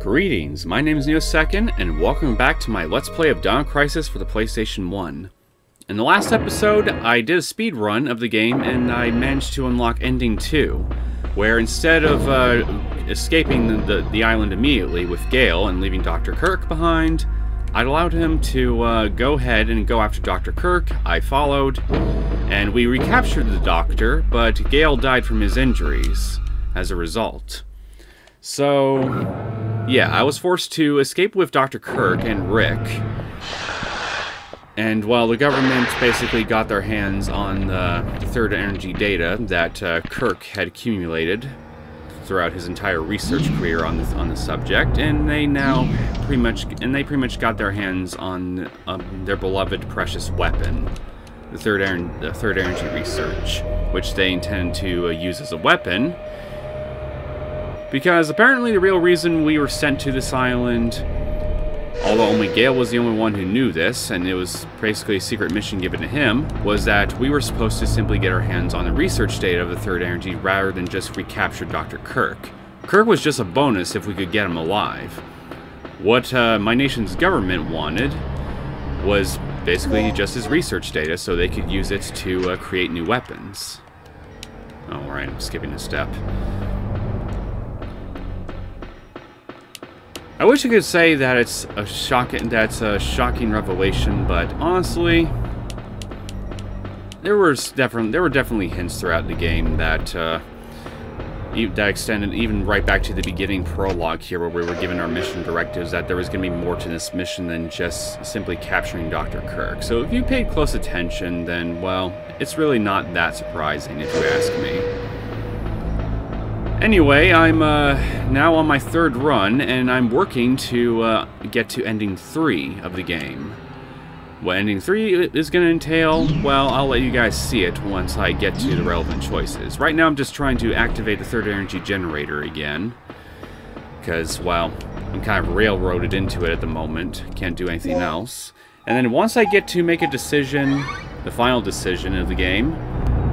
Greetings, my name is Neosekken, and welcome back to my Let's Play of Dino Crisis for the PlayStation 1. In the last episode, I did a speedrun of the game, and I managed to unlock Ending 2, where instead of escaping the island immediately with Gail and leaving Dr. Kirk behind, I allowed him to go ahead and go after Dr. Kirk. I followed, and we recaptured the doctor, but Gail died from his injuries as a result. So... yeah, I was forced to escape with Dr. Kirk and Rick. And while the government basically got their hands on the Third Energy data that Kirk had accumulated throughout his entire research career on the subject, and they pretty much got their hands on their beloved precious weapon, the Third Energy research, which they intend to use as a weapon. Because apparently the real reason we were sent to this island, although only Gail was the only one who knew this, and it was basically a secret mission given to him, was that we were supposed to simply get our hands on the research data of the Third Energy rather than just recapture Dr. Kirk. Kirk was just a bonus if we could get him alive. What my nation's government wanted was basically just his research data so they could use it to create new weapons. Alright, I'm skipping a step. I wish I could say that it's a shocking revelation, but honestly, there were definitely hints throughout the game that that extended even right back to the beginning prologue here, where we were given our mission directives that there was going to be more to this mission than just simply capturing Dr. Kirk. So if you paid close attention, then well, it's really not that surprising if you ask me. Anyway, I'm now on my third run, and I'm working to get to Ending 3 of the game. What Ending 3 is going to entail, well, I'll let you guys see it once I get to the relevant choices. Right now I'm just trying to activate the Third Energy generator again, because, well, I'm kind of railroaded into it at the moment, can't do anything else. And then once I get to make a decision, the final decision of the game,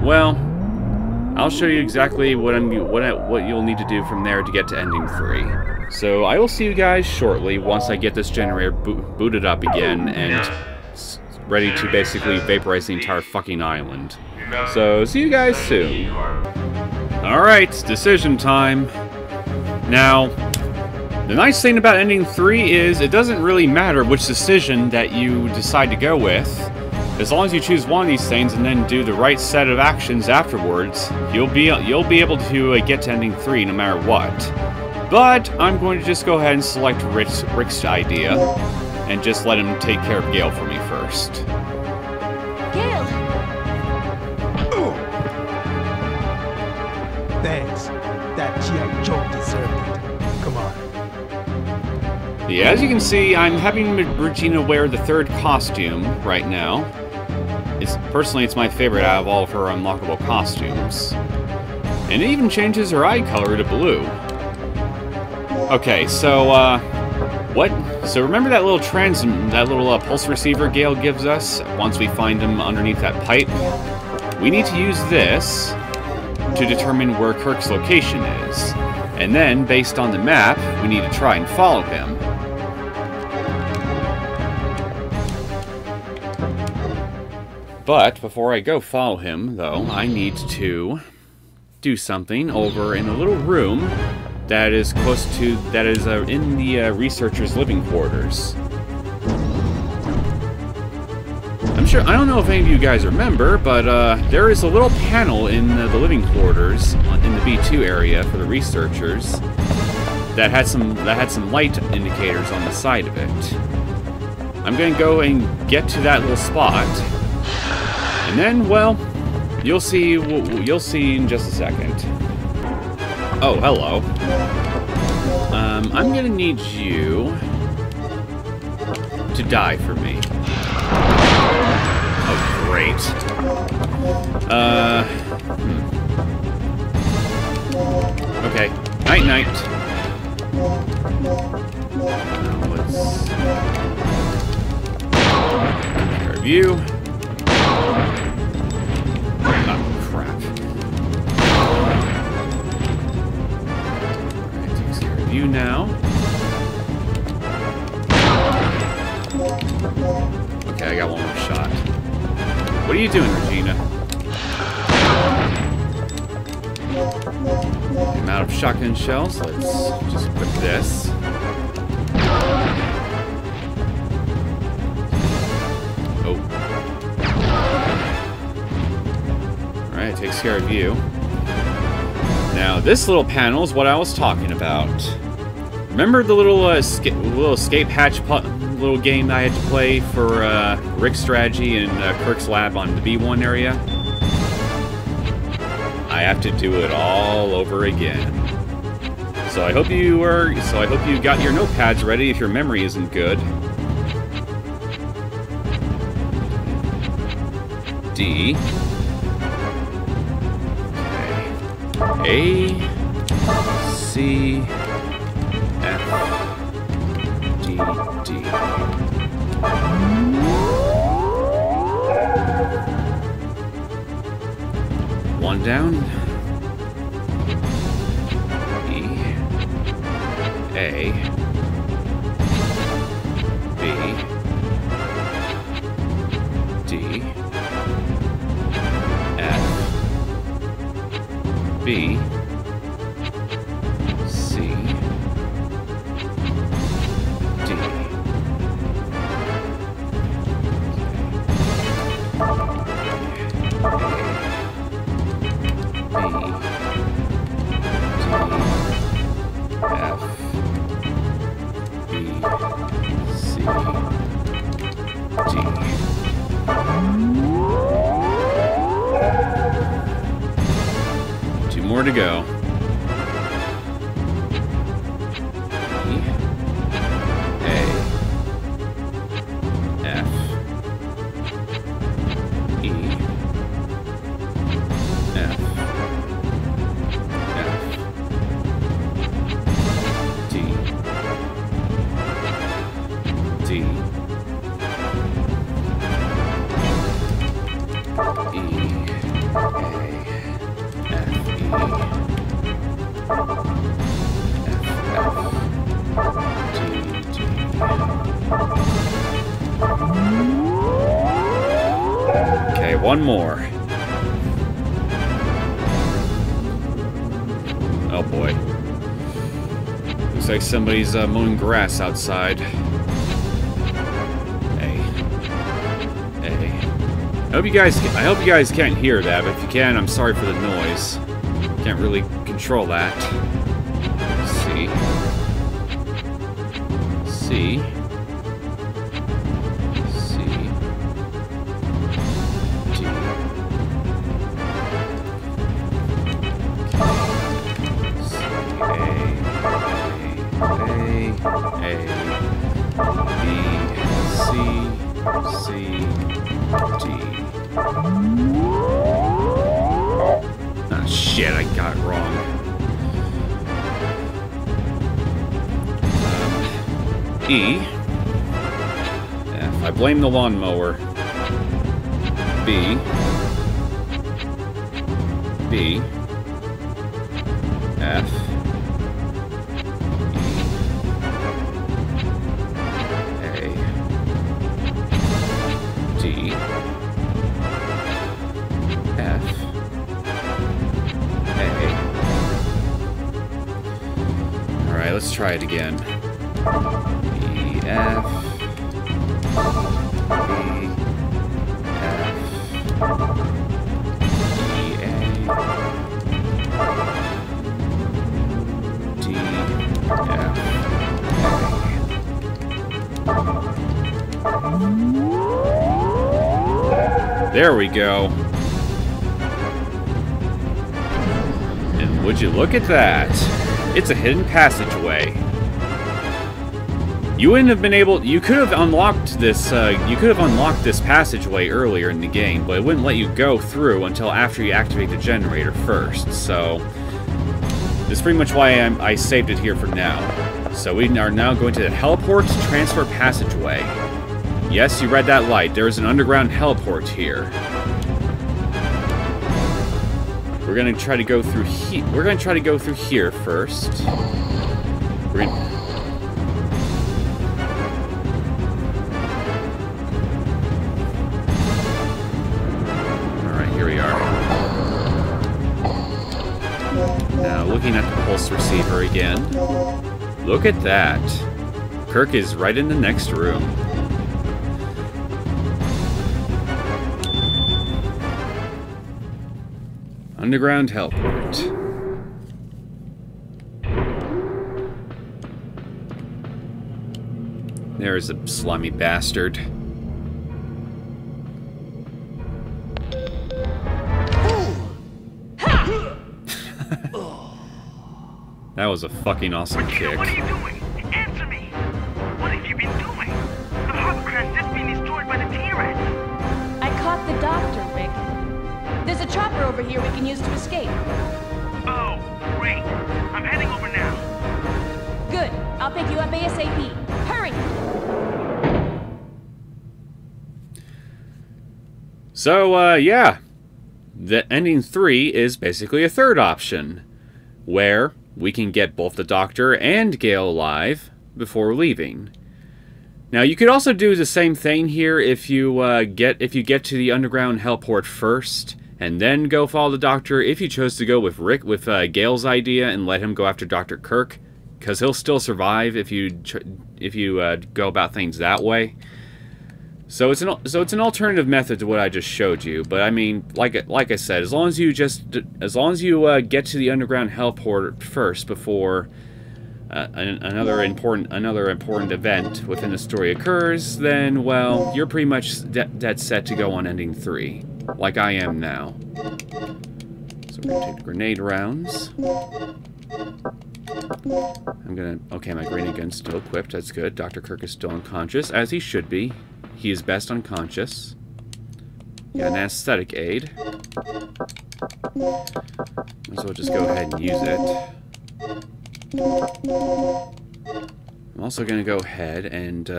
well... I'll show you exactly what you'll need to do from there to get to Ending 3. So I will see you guys shortly once I get this generator booted up again and ready to basically vaporize the entire fucking island. So see you guys soon. Alright, decision time. Now, the nice thing about Ending 3 is it doesn't really matter which decision that you decide to go with. As long as you choose one of these things and then do the right set of actions afterwards, you'll be able to get to Ending 3 no matter what. But I'm going to just go ahead and select Rick's idea and just let him take care of Gail for me first. Gail. Thanks. That G.I. Joe deserved it. Come on. Yeah, as you can see, I'm having Regina wear the third costume right now. Personally, it's my favorite out of all of her unlockable costumes. And it even changes her eye color to blue. Okay, so, what? So remember that little pulse receiver Gail gives us once we find him underneath that pipe? We need to use this to determine where Kirk's location is. And then, based on the map, we need to try and follow him. But before I go follow him, though, I need to do something over in a little room that is close to in the researcher's living quarters. I don't know if any of you guys remember, but there is a little panel in the living quarters in the B2 area for the researchers that had some light indicators on the side of it. I'm going to go and get to that little spot. And then, well, you'll see in just a second. Oh, hello. I'm gonna need you to die for me. Oh, great. Okay. Night, night. Now let's take care of you. Oh, crap. Alright, takes care of you now. Okay, I got one more shot. What are you doing, Regina? I'm out of shotgun shells. Let's just equip this. Oh. Alright, it takes care of you. Now, this little panel is what I was talking about. Remember the little escape hatch little game that I had to play for Rick's strategy and Kirk's lab on the B1 area? I have to do it all over again. So I hope you were. So I hope you got your notepads ready if your memory isn't good. D. A. C. F. D. D. One down. E. A. B. D. F. B. To go. E, A, F, E, F, F, D, D, E, A, E, F, F, G, G. Okay, one more. Oh boy. Looks like somebody's mowing grass outside. A. A. I hope you guys can't hear that, but if you can, I'm sorry for the noise. Can't really control that. C. C. C. D. A. A. A. B. C. C. D. Shit, I got it wrong. E. F. I blame the lawnmower. B. B. F. E. A. D. F. Alright, let's try it again. E, F. E, F. E, A. D, F. A. There we go. And would you look at that? It's a hidden passageway. You wouldn't have been able. You could have unlocked this. You could have unlocked this passageway earlier in the game, but it wouldn't let you go through until after you activate the generator first. So that's pretty much why I saved it here for now. So we are now going to the heliport transfer passageway. Yes, you read that light. There is an underground heliport here. We're gonna try to go through here. We're gonna try to go through here first. We're gonna pulse receiver again. Look at that. Kirk is right in the next room. Underground heliport. There's a slimy bastard. That was a fucking awesome kick. What are you doing? Answer me! What have you been doing? The hovercraft has been destroyed by the T-Rex. I caught the doctor, Rick. There's a chopper over here we can use to escape. Oh, great. I'm heading over now. Good. I'll pick you up ASAP. Hurry! So, yeah. The Ending 3 is basically a third option, where we can get both the Doctor and Gail alive before leaving. Now, you could also do the same thing here if you get to the underground heliport first, and then go follow the Doctor. If you chose to go with Rick with Gail's idea and let him go after Dr. Kirk, because he'll still survive if you go about things that way. So it's an alternative method to what I just showed you, but I mean, like I said, as long as you get to the underground heliport first before another important event within the story occurs, then, well, you're pretty much dead set to go on Ending 3, like I am now. So we're gonna take grenade rounds. Okay, my grenade gun's still equipped. That's good. Dr. Kirk is still unconscious, as he should be. He is best unconscious. Got an aesthetic aid. Might as well just go ahead and use it. I'm also going to go ahead and...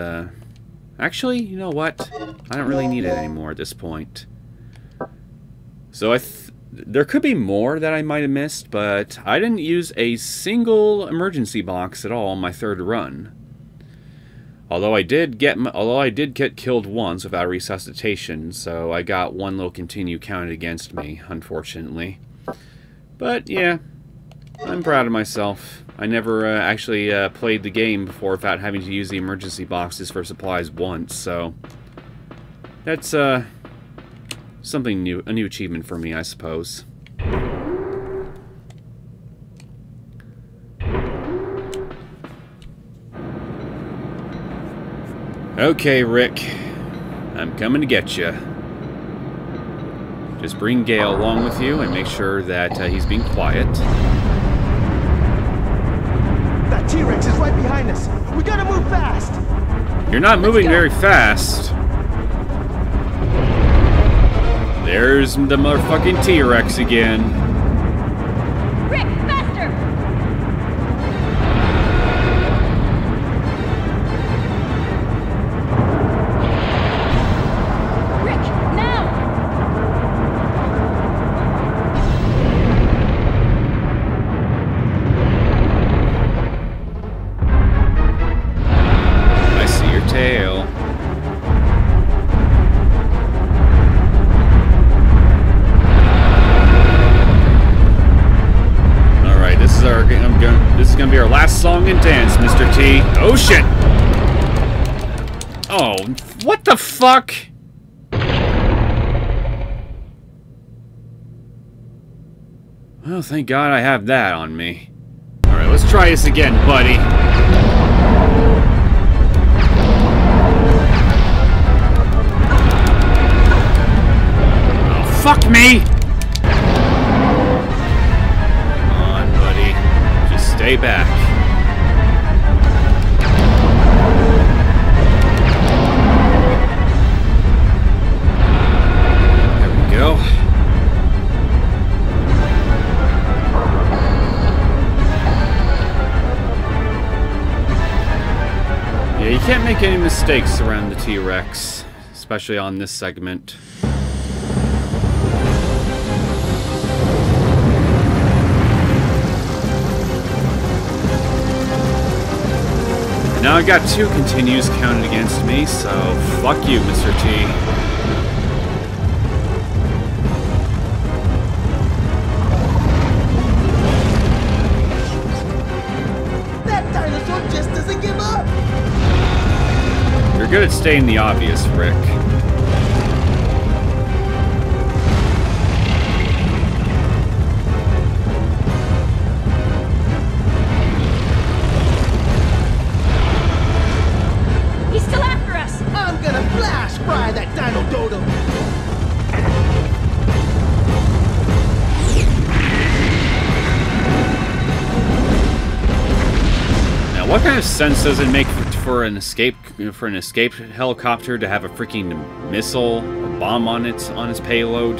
actually, you know what? I don't really need it anymore at this point. So there could be more that I might have missed, but I didn't use a single emergency box at all on my third run. Although I did get killed once without resuscitation, so I got one little continue counted against me, unfortunately. But yeah, I'm proud of myself. I never actually played the game before without having to use the emergency boxes for supplies once, so that's something new, a new achievement for me, I suppose. Okay, Rick. I'm coming to get you. Just bring Gail along with you and make sure that he's being quiet. That T-Rex is right behind us. We gotta move fast. You're not moving very fast. There's the motherfucking T-Rex again. Rick, faster! Rick, now! I see your tail. Gonna be our last song and dance, Mr. T. Oh shit! Oh, what the fuck? Well, thank God I have that on me. Alright, let's try this again, buddy. Oh, fuck me! Stay back. There we go. Yeah, you can't make any mistakes around the T-Rex, especially on this segment. Now I got two continues counted against me, so fuck you, Mr. T. You're good at staying the obvious, Rick. He's still after us! I'm gonna flash fry that Dino Dodo! Now, what kind of sense does it make for an escape helicopter to have a freaking missile or bomb on its payload?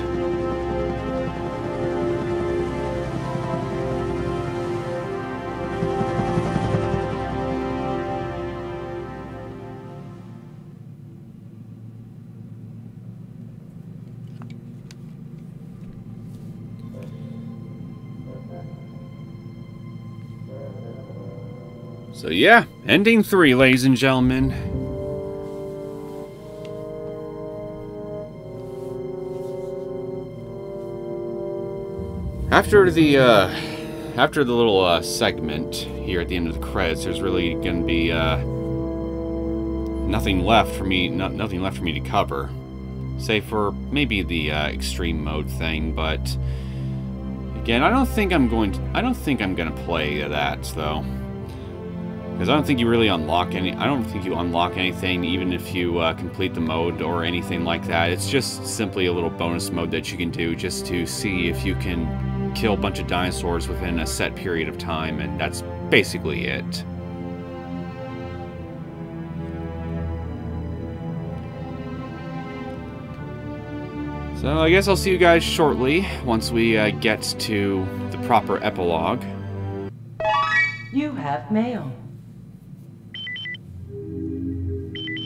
So yeah, Ending 3, ladies and gentlemen. After the little segment here at the end of the credits, there's really going to be nothing left for me to cover, save for maybe the extreme mode thing. But again, I don't think I'm going to play that though. Because I don't think you really unlock any. I don't think you unlock anything, even if you complete the mode or anything like that. It's just simply a little bonus mode that you can do just to see if you can kill a bunch of dinosaurs within a set period of time, and that's basically it. So I guess I'll see you guys shortly once we get to the proper epilogue. You have mail.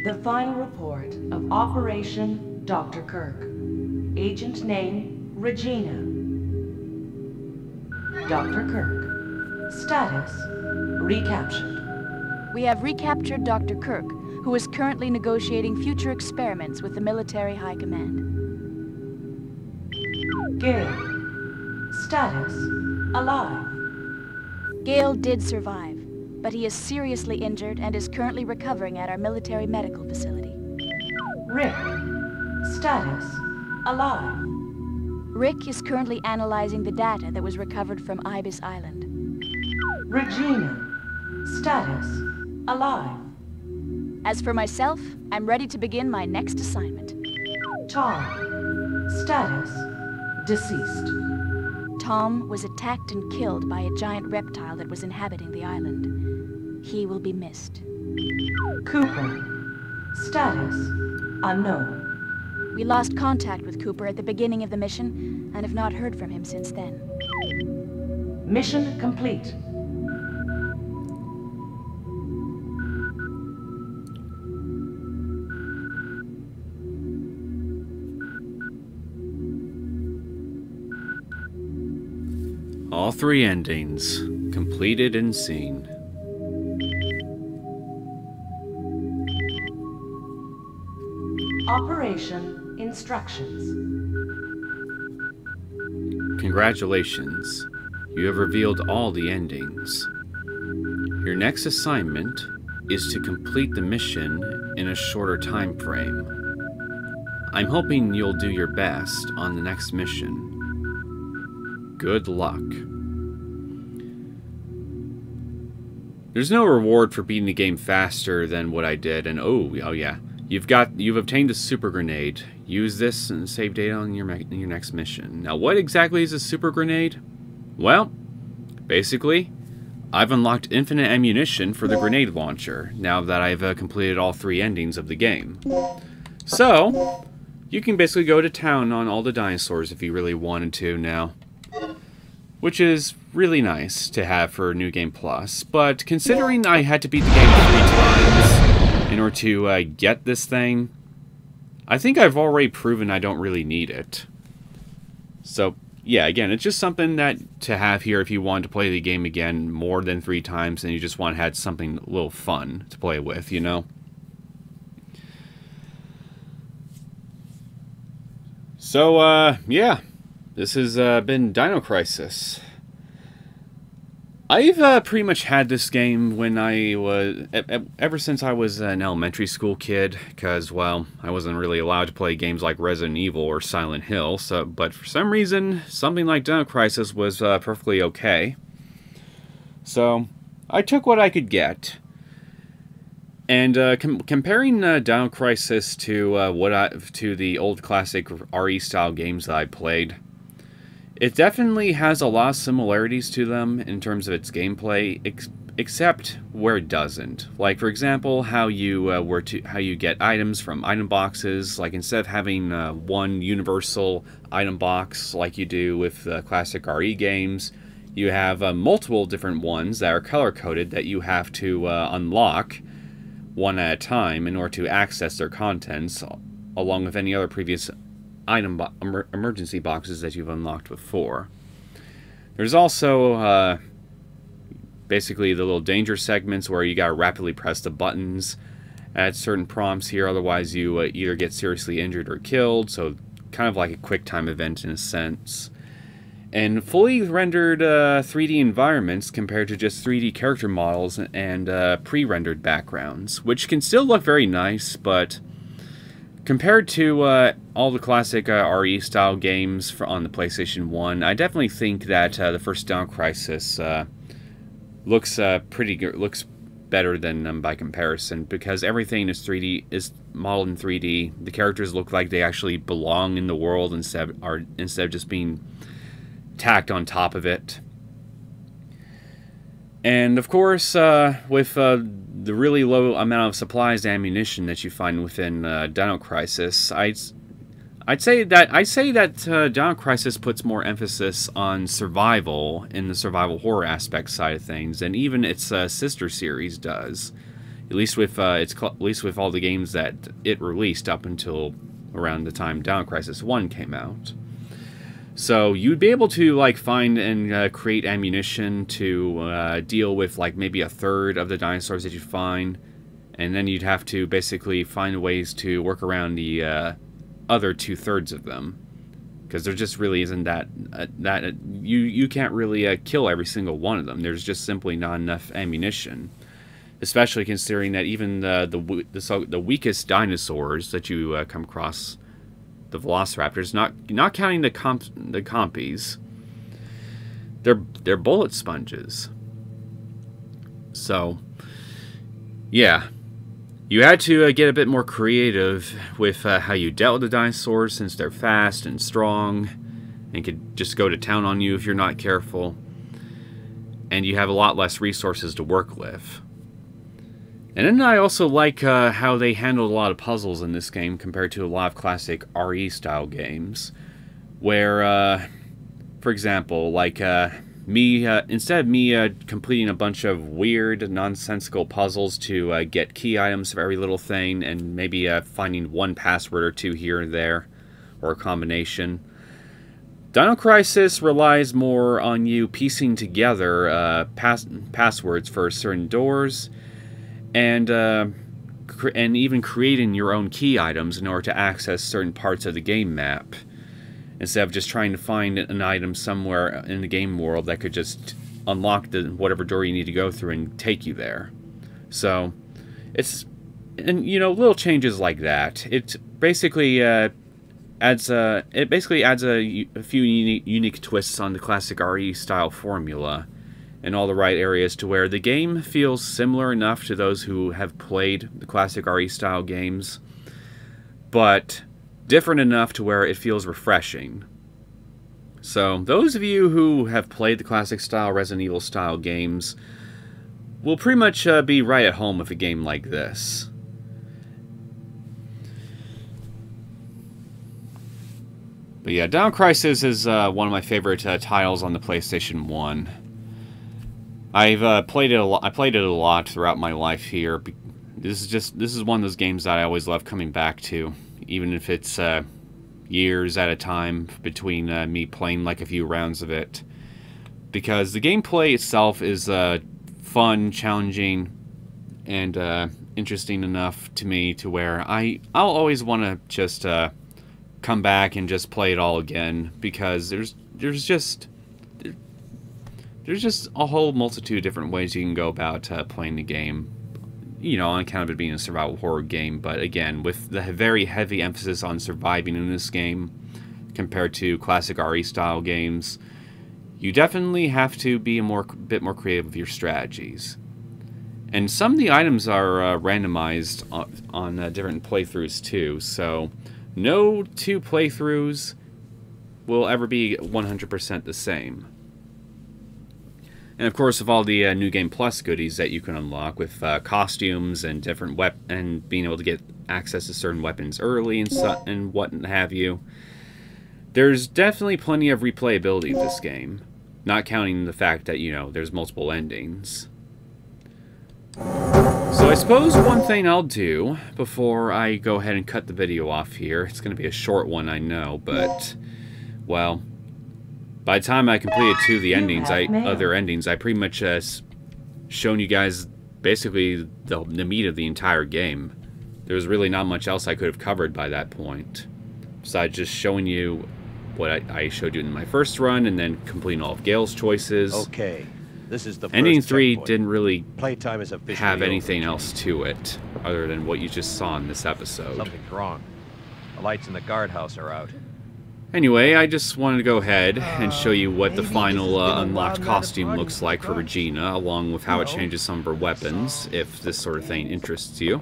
The final report of Operation Dr. Kirk. Agent name, Regina. Dr. Kirk. Status, recaptured. We have recaptured Dr. Kirk, who is currently negotiating future experiments with the military high command. Gail. Status, alive. Gail did survive, but he is seriously injured and is currently recovering at our military medical facility. Rick. Status, alive. Rick is currently analyzing the data that was recovered from Ibis Island. Regina. Status, alive. As for myself, I'm ready to begin my next assignment. Tom. Status, deceased. Tom was attacked and killed by a giant reptile that was inhabiting the island. He will be missed. Cooper. Status, unknown. We lost contact with Cooper at the beginning of the mission and have not heard from him since then. Mission complete. All three endings, completed and seen. Operation instructions. Congratulations, you have revealed all the endings. Your next assignment is to complete the mission in a shorter time frame. I'm hoping you'll do your best on the next mission. Good luck. There's no reward for beating the game faster than what I did, and oh yeah, you've obtained a super grenade. Use this and save data on your next mission. Now, what exactly is a super grenade? Well, basically, I've unlocked infinite ammunition for the grenade launcher now that I've completed all three endings of the game. So, you can basically go to town on all the dinosaurs if you really wanted to now. Which is really nice to have for New Game Plus, but considering I had to beat the game 3 times in order to get this thing, I think I've already proven I don't really need it. So, yeah, again, it's just something that to have here if you want to play the game again more than 3 times and you just want to have something a little fun to play with, you know? So, yeah. This has been Dino Crisis. I've pretty much had this game when I was, ever since I was an elementary school kid, because, well, I wasn't really allowed to play games like Resident Evil or Silent Hill, so, but for some reason, something like Dino Crisis was perfectly okay. So, I took what I could get. And comparing Dino Crisis to to the old classic RE-style games that I played, it definitely has a lot of similarities to them in terms of its gameplay, except where it doesn't. Like, for example, how you how you get items from item boxes. Like, instead of having one universal item box like you do with the classic RE games, you have multiple different ones that are color-coded that you have to unlock one at a time in order to access their contents, along with any other previous item emergency boxes that you've unlocked before. There's also basically the little danger segments where you gotta rapidly press the buttons at certain prompts here, otherwise you either get seriously injured or killed, so kind of like a quick time event in a sense. And fully rendered 3D environments compared to just 3D character models and pre-rendered backgrounds, which can still look very nice, but compared to all the classic RE-style games on the PlayStation 1, I definitely think that the first Dino Crisis looks better than them by comparison, because everything is 3D, is modeled in 3D. The characters look like they actually belong in the world instead of just being tacked on top of it. And of course, with the really low amount of supplies and ammunition that you find within Dino Crisis, I'd say that Dino Crisis puts more emphasis on survival in the survival horror aspect side of things than even its sister series does. At least with at least with all the games that it released up until around the time Dino Crisis 1 came out. So you'd be able to like find and create ammunition to deal with like maybe a third of the dinosaurs that you find, and then you'd have to basically find ways to work around the other two-thirds of them, because there just really isn't that you can't really kill every single one of them. There's just simply not enough ammunition, especially considering that even the weakest dinosaurs that you come across, the Velociraptors, not counting the Compies, they're bullet sponges. So, yeah, you had to get a bit more creative with how you dealt with the dinosaurs, since they're fast and strong, and could just go to town on you if you're not careful. And you have a lot less resources to work with. And then I also like how they handled a lot of puzzles in this game compared to a lot of classic RE-style games, where, for example, like instead of me completing a bunch of weird, nonsensical puzzles to get key items for every little thing, and maybe finding one password or two here and there, or a combination, Dino Crisis relies more on you piecing together passwords for certain doors, and even creating your own key items in order to access certain parts of the game map, instead of just trying to find an item somewhere in the game world that could just unlock the whatever door you need to go through and take you there. So, little changes like that. It basically adds a few unique twists on the classic RE style formula, in all the right areas, to where the game feels similar enough to those who have played the classic RE-style games, but different enough to where it feels refreshing. So, those of you who have played the classic-style, Resident Evil-style games will pretty much be right at home with a game like this. But yeah, Dino Crisis is one of my favorite titles on the PlayStation 1. I've played it a lot. I played it a lot throughout my life here. This is one of those games that I always love coming back to, even if it's years at a time between me playing like a few rounds of it, because the gameplay itself is fun, challenging, and interesting enough to me to where I'll always want to just come back and just play it all again, because there's just There's just a whole multitude of different ways you can go about playing the game, you know, on account of it being a survival horror game. But again, with the very heavy emphasis on surviving in this game compared to classic RE style games, you definitely have to be a bit more creative with your strategies. And some of the items are randomized on different playthroughs too, so no two playthroughs will ever be 100% the same. And of course, of all the New Game Plus goodies that you can unlock with costumes and different and being able to get access to certain weapons early and what have you, there's definitely plenty of replayability of this game, not counting the fact that, you know, there's multiple endings. So I suppose one thing I'll do before I go ahead and cut the video off here, it's going to be a short one, I know, but, well, by the time I completed two of the endings, I pretty much shown you guys basically the meat of the entire game. There was really not much else I could have covered by that point, besides just showing you what I showed you in my first run, and then completing all of Gail's choices. Okay, this is the Ending 3 checkpoint. Didn't really have anything else to it, other than what you just saw in this episode. Something's wrong. The lights in the guardhouse are out. Anyway, I just wanted to go ahead and show you what the final unlocked costume looks like for Regina, along with how it changes some of her weapons, if this sort of thing interests you.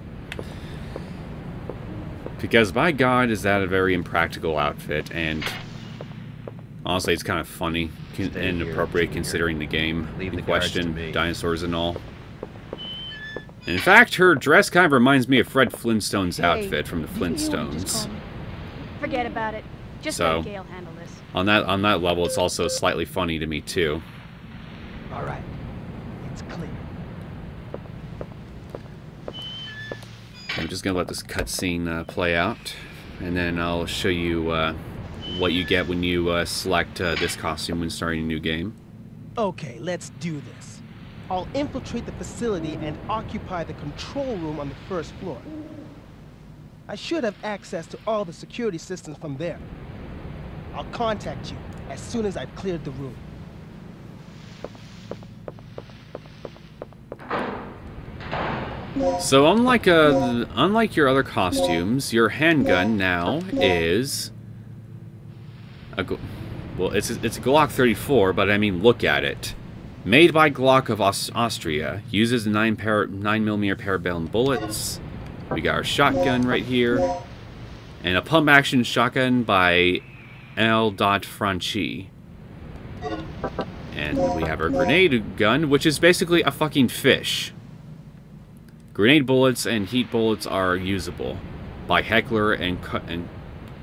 Because by God, is that a very impractical outfit, and honestly, it's kind of funny and appropriate considering the game in question, dinosaurs and all. And in fact, her dress kind of reminds me of Fred Flintstone's outfit from the Flintstones. Forget about it. So, on that level, it's also slightly funny to me too. All right, it's clear. I'm just gonna let this cutscene play out, and then I'll show you what you get when you select this costume when starting a new game. Okay, let's do this. I'll infiltrate the facility and occupy the control room on the first floor. I should have access to all the security systems from there. I'll contact you as soon as I've cleared the room. So unlike your other costumes, your handgun now is a Glock 34, but I mean, look at it. Made by Glock of Austria, uses 9mm parabellum bullets. We got our shotgun right here, and a pump-action shotgun by Franchi. And we have our grenade gun, which is basically a fucking fish. Grenade bullets and heat bullets are usable by Heckler and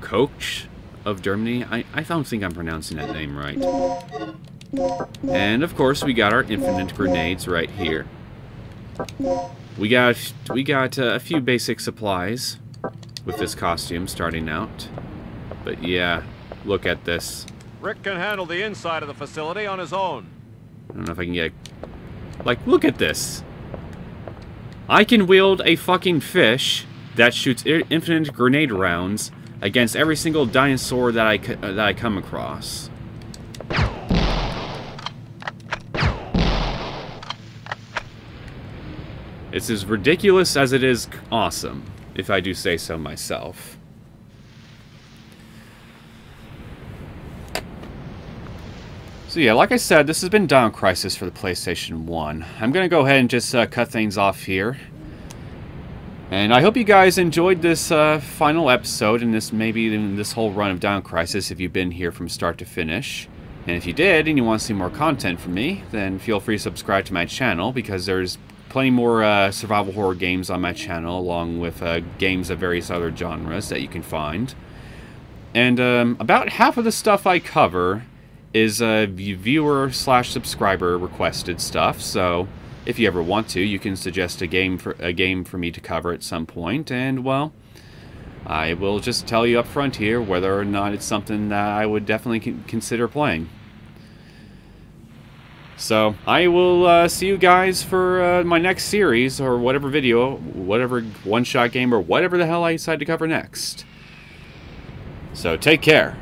Koch of Germany. I don't think I'm pronouncing that name right. And of course, we got our infinite grenades right here. We got a few basic supplies with this costume starting out, but yeah, look at this. Rick can handle the inside of the facility on his own. I don't know if I can get a, like, look at this. I can wield a fucking fish that shoots infinite grenade rounds against every single dinosaur that I come across. It's as ridiculous as it is awesome, if I do say so myself. So yeah, like I said, this has been Dino Crisis for the PlayStation 1. I'm going to go ahead and just cut things off here. And I hope you guys enjoyed this final episode, and this maybe even this whole run of Dino Crisis if you've been here from start to finish. And if you did, and you want to see more content from me, then feel free to subscribe to my channel, because there's plenty more survival horror games on my channel, along with games of various other genres that you can find. And about half of the stuff I cover is viewer/subscriber requested stuff. So if you ever want to, you can suggest a game for me to cover at some point, and well, I will just tell you up front here whether or not it's something that I would definitely consider playing. So, I will see you guys for my next series, or whatever video, whatever one-shot game, or whatever the hell I decide to cover next. So, take care.